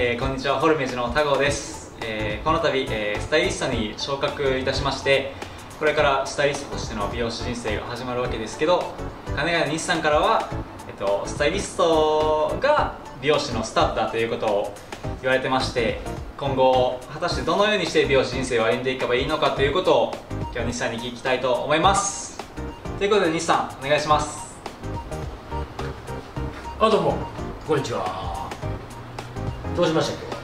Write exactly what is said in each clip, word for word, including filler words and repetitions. えー、こんにちは、フォルメージの田郷です、えー、この度、えー、スタイリストに昇格いたしまして、これからスタイリストとしての美容師人生が始まるわけですけど、金谷西さんからは、えっと、スタイリストが美容師のスターだということを言われてまして、今後果たしてどのようにして美容師人生を歩んでいけばいいのかということを今日は西さんに聞きたいと思います。ということで西さん、お願いします。あ、どうもこんにちは。どうしましたっけ？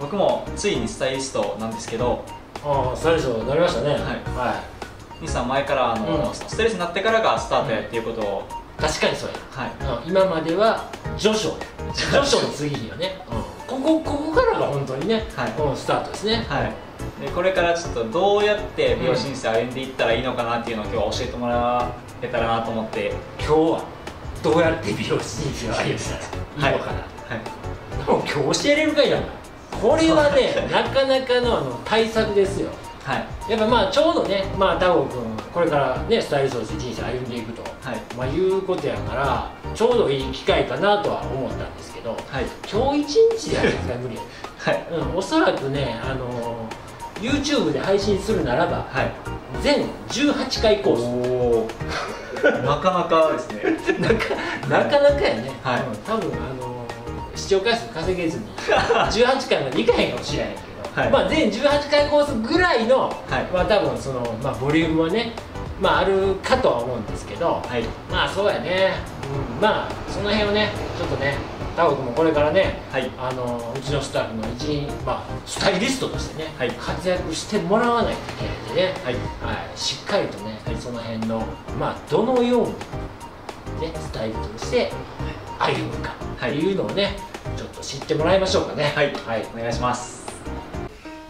僕もついにスタイリストなんですけど。ああ、スタイリストになりましたね。はい、はい、西さん前からあの、うん、スタイリストになってからがスタートやっていうことを、うん、確かにそうや、はい、今までは序章や序章の次にはね、うん、ここここからが本当にね、はい、このスタートですね。はい、でこれからちょっとどうやって美容師人生歩んでいったらいいのかなっていうのを今日は教えてもらえたらなと思って、今日はどうやって美容師人生を歩んでいったらいいのかな、はい、はい、でも今日教えれるかいな。これはねなかなか の, あの対策ですよ。はい、やっぱまあちょうどね、まあ田郷君これからねスタイリストとして人生歩んでいくと、はい、まあいうことやからちょうどいい機会かなとは思ったんですけど、はい、今日一日では絶対無理やね、はい、うん、おそらくね、あのー、YouTube で配信するならば、はい、全じゅうはちかいコースなかなかですねな, かなかなかやね、はい、うん、多分あのー、視聴回数稼げずにじゅうはちかいまでいかへんかもしれないけどはい、まあ全じゅうはちかいコースぐらいの、はい、まあ多分その、まあ、ボリュームはね、まあ、あるかとは思うんですけど、はい、まあそうやね、うん、まあその辺をねちょっとね田郷君もこれからね、はい、あのうちのスタッフの一員、まあ、スタイリストとしてね、はい、活躍してもらわないといけないんでね、はいはい、しっかりとね、はい、その辺の、まあ、どのように、ね、スタイリストとして歩むかっていうのをね、はい、ちょっと知ってもらいましょうかね。はい、はい、お願いします。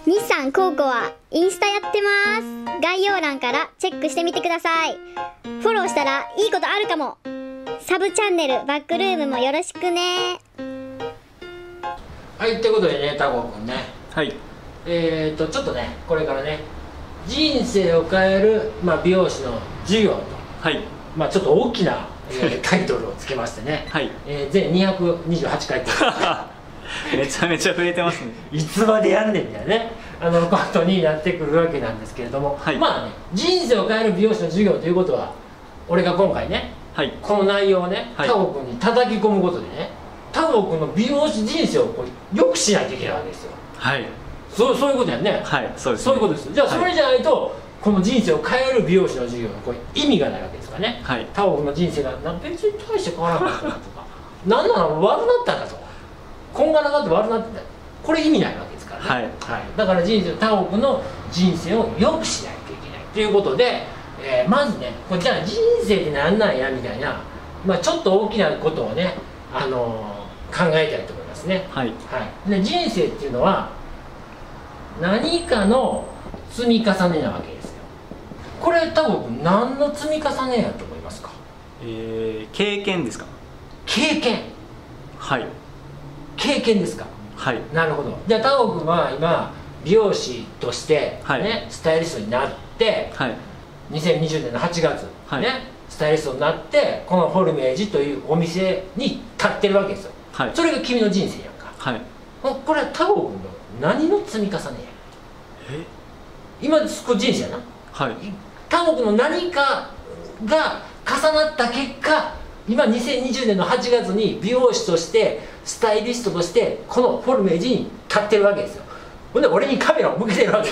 西さん、ケーオーケーオーはインスタやってます。概要欄からチェックしてみてください。フォローしたらいいことあるかも。サブチャンネルバックルームもよろしくね。はい、ということでね、田郷君ね。はい。えっとちょっとね、これからね、人生を変える、まあ、美容師の授業と、はい、まあちょっと大きな、えー、タイトルをつけましてね。はい。えー、全にひゃくにじゅうはちかい。めちゃめちゃ増えてますねいつまでやんねんみたいなね、あのことになってくるわけなんですけれども、はい、まあね、人生を変える美容師の授業ということは、俺が今回ね、はい、この内容をね、田郷君に叩き込むことでね、田郷君の美容師人生をこうよくしないといけないわけですよ。はい、そ, そういうことやね。はい、そうです、ね、そういうことです。じゃあそれじゃないと、はい、この人生を変える美容師の授業のこれ意味がないわけですからね。はい、田郷君の人生が別に大して変わらなかったとか何なの悪なったんだとか、こんがらがって悪なってた、これ意味ないわけですからね。はい、はい、だから人生、田郷君の人生を良くしないといけないということで、えー、まずね、これじゃあ人生って何なんやみたいな、まあ、ちょっと大きなことをね、あのー、考えたいと思いますね。はい、はい、で人生っていうのは何かの積み重ねなわけですよ。これ田郷君何の積み重ねやと思いますか？えー、経験ですか？経験、はい、経験ですか。はい、なるほど。じゃあ田郷君は今美容師として、ね、はい、スタイリストになって、はい、にせんにじゅうねんのはちがつ、はい、ね、スタイリストになってこのフォルメージというお店に立ってるわけですよ。はい、それが君の人生やんか。はい、これは田郷君の何の積み重ねや？え、今これ人生やな。はい、田郷君の何かが重なった結果、今にせんにじゅうねんのはちがつに美容師としてスタイリストとしてこのフォルメージに立ってるわけですよ。ほんで俺にカメラを向けてるわけ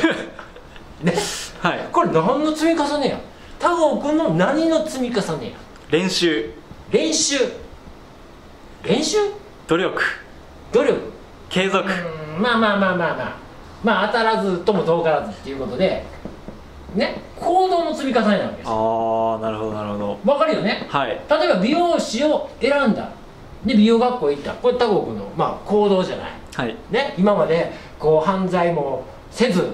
ね、はい、これ何の積み重ねや？田郷君の何の積み重ねや？練習、練習、練習、努力、努力、継続、まあまあまあまあまあまあ当たらずとも遠からずっていうことでね、行動の積み重ねなわけです。ああ、なるほどなるほど、分かるよね。はい、例えば美容師を選んだで美容学校行った、これ田郷君の、まあ、行動じゃない、はいね、今までこう犯罪もせず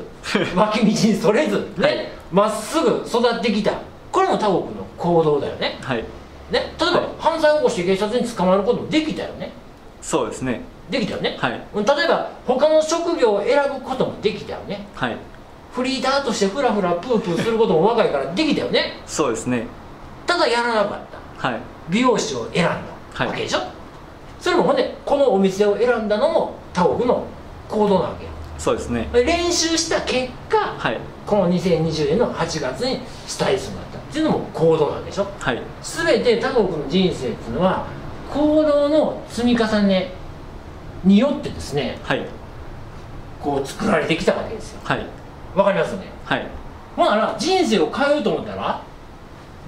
脇道にそれずね、はい、まっすぐ育ってきた、これも田郷君の行動だよね。はい、ね、例えば、はい、犯罪を起こして警察に捕まることもできたよね。そうですね、できたよね。はい、例えば他の職業を選ぶこともできたよね。はい、フリーターとしてフラフラプープーすることも若いからできたよね。そうですね、ただやらなかった、はい、美容師を選んだわけでしょ。はい、それもほんでこのお店を選んだのもタオルの行動なわけよ。そうですね。練習した結果、はい、このにせんにじゅうねんのはちがつにスタイリストになったっていうのも行動なんでしょ。はい、全てタオ君の人生っていうのは行動の積み重ねによってですね、はい、こう作られてきたわけですよ。はい、わかりますね。はい、ほんなら人生を変えようと思ったら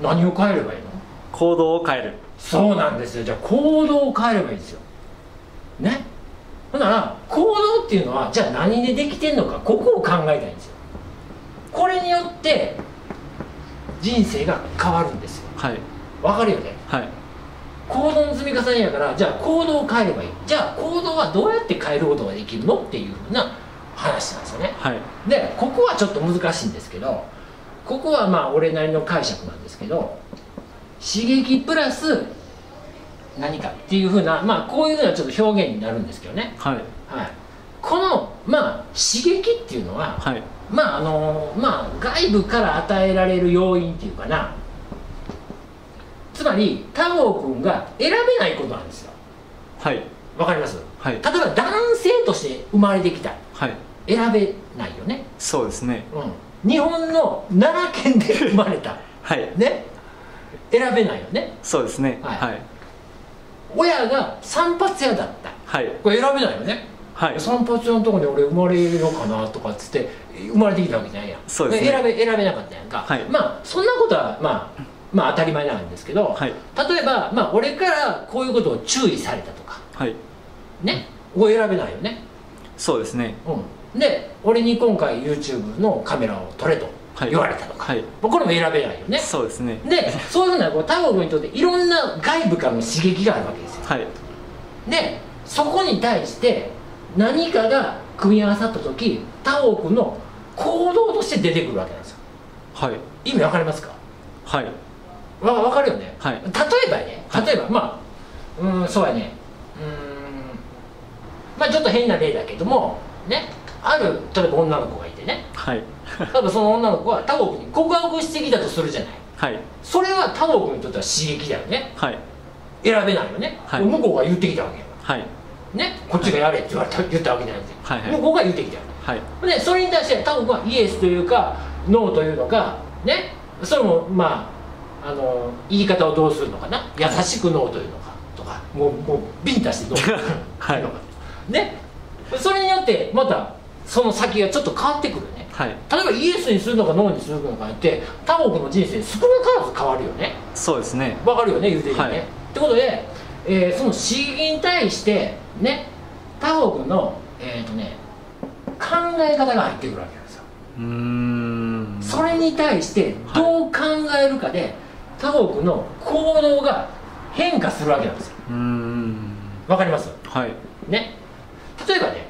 何を変えればいいの？行動を変える。そうなんですよ。じゃあ行動を変えればいいんですよね。だから行動っていうのはじゃあ何でできてんのか、ここを考えたいんですよ。これによって人生が変わるんですよ。はい、わかるよね。はい、行動の積み重ねやから、じゃあ行動を変えればいい。じゃあ行動はどうやって変えることができるのっていうふうな話なんですよね。はい、でここはちょっと難しいんですけど、ここはまあ俺なりの解釈なんですけど、刺激プラス何かっていうふうな、まあこういうのはちょっと表現になるんですけどね。はい、はい、このまあ刺激っていうのは、はい、まああのまあ外部から与えられる要因っていうかな、つまり太郎君が選べないことなんですよ。はい、わかります。はい、例えば男性として生まれてきた、はい、選べないよね。そうですね、うん、日本の奈良県で生まれたはいね、選べないよね。そうですね、はい、はい、親が散髪屋だった、はい、これ選べないよね。はい、散髪屋のとこに俺生まれるのかなとかっつって生まれてきたわけじゃないやん。そうですね、選べ選べなかったやんか。はい、まあそんなことはまあまあ当たり前なんですけど、はい、例えばまあ俺からこういうことを注意されたとか、はい、ね、これ選べないよね。そうですね、うん、で俺に今回 ユーチューブ のカメラを撮れと言われたとか、はい、これも選べないよね。そうですね。でそういうふうなこう太郎君にとっていろんな外部からの刺激があるわけですよ。はい、でそこに対して何かが組み合わさった時、太郎君の行動として出てくるわけなんですよ。はい、意味わかりますか？はい、わ分かるよね。はい、例えばね、例えば、はい、まあうんそうやね、うんまあちょっと変な例だけどもね、ある例えば女の子がいてね、はい多分その女の子は太郎君に告白してきたとするじゃない。はい、それは太郎君にとっては刺激だよね。はい、選べないよね。はい、向こうが言ってきたわけや。はいね、こっちがやれって言われた、言ったわけじゃなくて、はい、はい、向こうが言ってきたよ。はいでそれに対して太郎君はイエスというかノーというのかね、それもまああの言い方をどうするのかな、優しくノーというのかとか、もうもうビンタしてノーというのかはいね、それによってまたその先がちょっと変わってくるね。はい、例えばイエスにするのかノーにするのかって太郎君の人生少なからず変わるよね。そうですね、わかるよね、言うてるよね。はい、ってことで、えー、その刺激に対してね、太郎君のえっ、ー、とね考え方が入ってくるわけなんですよ。うーん、それに対してどう考えるかで、はい、太郎君の行動が変化するわけなんですよ。うーん、わかります。はいね、例えばね、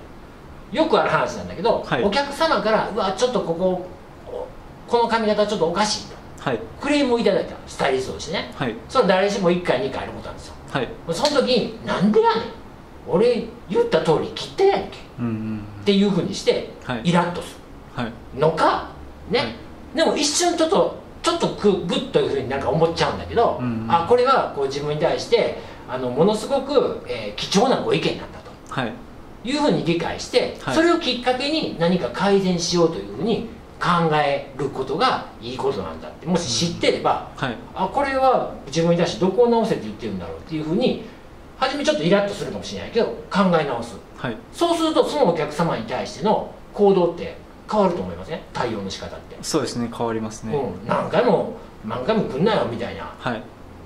よくある話なんだけど、はい、お客様から「うわちょっとこここの髪型ちょっとおかしい」と、はい、クレームをいただいたスタイリストとしてね。はい、それ誰しもいっかいにかいあることなんですよ。はい、その時に「なんでやねん、俺言った通り切ってやんけ」っていうふうにしてイラッとするのかね。はい、でも一瞬ちょっとちょっとグッというふうになんか思っちゃうんだけど、うん、うん、あこれはこう自分に対してあのものすごく、えー、貴重なご意見なんだと、はい、いうふうに理解して、はい、それをきっかけに何か改善しようというふうに考えることがいいことなんだって、もし知ってれば、うん、はい、あこれは自分に対してどこを直せって言ってるんだろうっていうふうに初めちょっとイラッとするかもしれないけど考え直す、はい、そうするとそのお客様に対しての行動って変わると思いますね。対応の仕方って。そうですね、変わりますね。うん、何回も何回も来んなよみたいな、はい、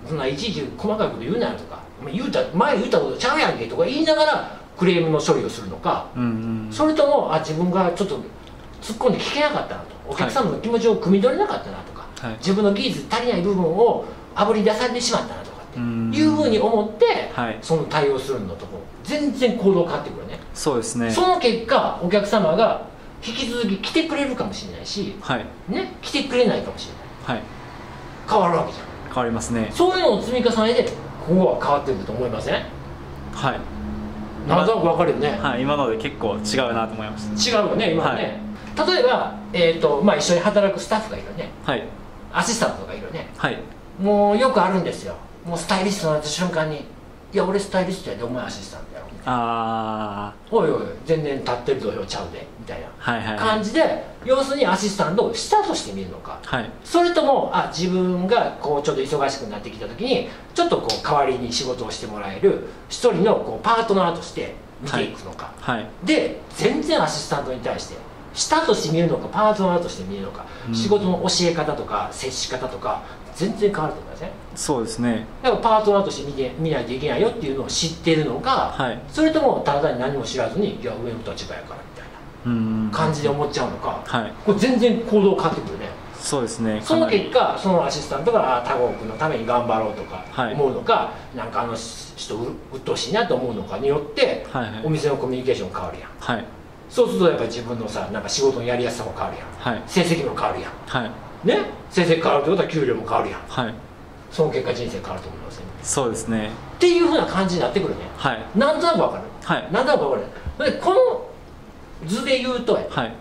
そんないちいち細かいこと言うなよとか、言うた前言ったことちゃうやんけとか言いながらクレームの処理をするのか、うん、うん、それともあ自分がちょっと突っ込んで聞けなかったなと、お客様の気持ちを汲み取れなかったなとか、はい、自分の技術足りない部分をあぶり出されてしまったなとかっていうふうに思って、はい、その対応するのとこ全然行動変わってくるね。そうですね。その結果お客様が引き続き来てくれるかもしれないし、はい、ね、来てくれないかもしれない、はい、変わるわけじゃん。変わりますね。そういうのを積み重ねでここは変わってると思いません？はい、なんとなくわかるよね。はい、今ので結構違うなと思いました。違うよね、今のね。はい、例えば、えーとまあ、一緒に働くスタッフがいるね、はい、アシスタントがいるね、はい、もうよくあるんですよ。もうスタイリストになった瞬間にいや俺スタイリストやでお前アシスタントやろみたいな、あおいおい全然立ってる土俵ちゃうでみたいな感じで、要するにアシスタントを下として見るのか、はい、それともあ自分がこうちょっと忙しくなってきた時にちょっとこう代わりに仕事をしてもらえる一人のこうパートナーとして見ていくのか、はいはい、で全然アシスタントに対して下として見るのかパートナーとして見るのか、うん、仕事の教え方とか接し方とか全然変わると思いません？そうですね。だからパートナーとして見て見ないといけないよっていうのを知ってるのか、はい、それともただ単に何も知らずにいや上の立場やからみたいな感じで思っちゃうのか、はい、これ全然行動変わってくるね。そうですね。その結果そのアシスタントが他国のために頑張ろうとか思うのか、はい、なんかあの人うっとうしいなと思うのかによって、はいはい、お店のコミュニケーション変わるやん、はい、そうするとやっぱり自分のさなんか仕事のやりやすさも変わるやん、はい、成績も変わるやん、はいね、成績変わるってことは給料も変わるやん、はい、その結果人生変わると思いますよね。そうですねっていうふうな感じになってくるね、はい、なんとなく分かる、はい、なんとなく分かる。でこの図で言うと、はい、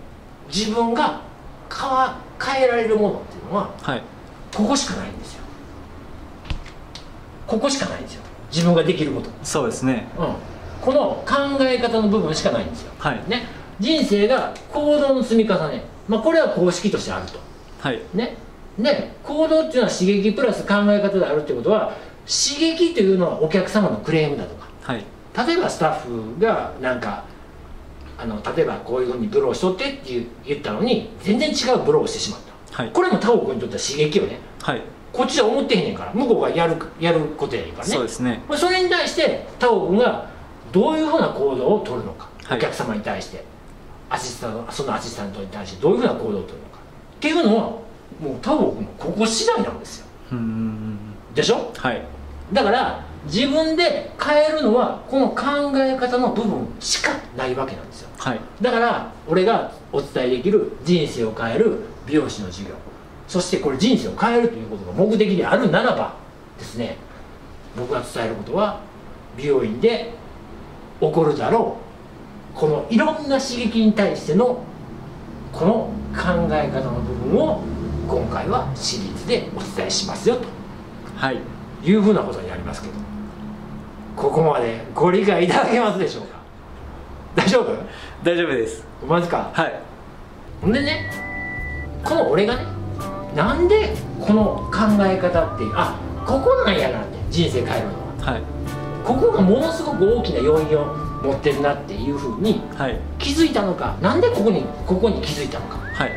自分が変わ変えられるものっていうのは、はい、ここしかないんですよ。ここしかないんですよ自分ができること。そうですね、うん、この考え方の部分しかないんですよ、はいね。人生が行動の積み重ね、まあ、これは公式としてあると、はいね、で行動っていうのは刺激プラス考え方であるってことは、刺激というのはお客様のクレームだとか、はい、例えばスタッフがなんかあの例えばこういうふうにブローしとってって言ったのに全然違うブローをしてしまった、はい、これも他国にとっては刺激よね、はい、こっちは思ってへんねんから向こうがやる、やることやねんからね。そうですね。それに対して他国がどういうふうな行動をとるのか、はい、お客様に対してアシスタント、そのアシスタントに対してどういうふうな行動をとるのかっていうのはもう多分ここ次第なんですよ。うんでしょ、はい、だから自分で変えるのはこの考え方の部分しかないわけなんですよ、はい、だから俺がお伝えできる人生を変える美容師の授業、そしてこれ人生を変えるということが目的であるならばですね、僕が伝えることは美容院で起こるだろうこのいろんな刺激に対してのこの考え方の部分を今回はシリーズでお伝えしますよと、はい、いうふうなことになりますけど、ここまでご理解いただけますでしょうか？大丈夫？大丈夫です。マジか。はい。ほんでね、この俺がねなんでこの考え方ってあここなんやなって人生変えるのは、はい、ここがものすごく大きな要因を持ってるなっていうふうに気づいたのか、はい、なんでここにここに気づいたのか、はい、っ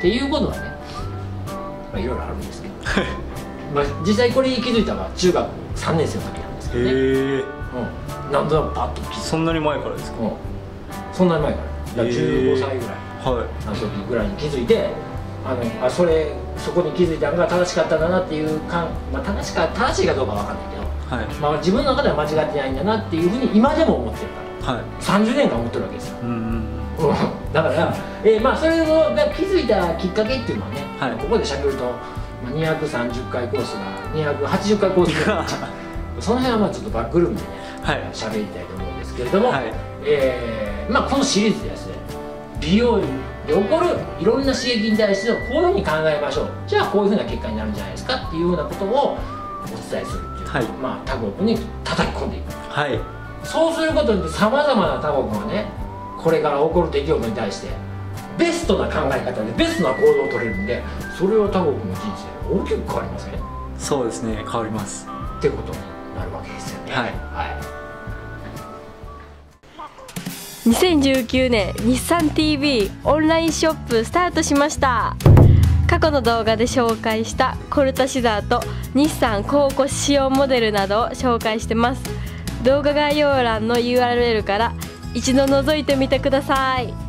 ていうことはね、まあ、いろいろあるんですけどまあ実際これに気づいたのは中学さんねんせいの時なんですけどね。へえ、うん、なんとなくパッと気づいた。そんなに前からですか？うん、そんなに前からじゅうごさいぐらいの時ぐらいに気づいて、あのあそれそこに気づいたのが正しかったんだなっていう感、まあ、正しか正しいかどうかわかんないけど、はい、まあ自分の中では間違ってないんだなっていうふうに今でも思ってるから。はい、さんじゅうねんかん思ってるわけですよ。だから、えーまあ、それが気づいたきっかけっていうのはね、はい、ここでしゃべると、まあ、にひゃくさんじゅっかいコースがにひゃくはちじゅっかいコースがその辺はまあちょっとバックルームでねしゃべりたいと思うんですけれども、はい、えーまあ、このシリーズでですね、美容院で起こるいろんな刺激に対してこういうふうに考えましょう、じゃあこういうふうな結果になるんじゃないですかっていうようなことをお伝えするっていう、はい、まあ、他国に叩き込んでいく。はい、そうすることによってさまざまな他国がねこれから起こる出来事に対してベストな考え方でベストな行動を取れるんで、それは他国の人生大きく変わりますね。そうですね、変わりますってことになるわけですよね。はい、はい、にせんじゅうきゅうねん日産 ティーブイ オンラインショップスタートしました。過去の動画で紹介したコルタシザーと日産ケーオーケーオー使用モデルなどを紹介してます。動画概要欄の ユーアールエル から一度覗いてみてください。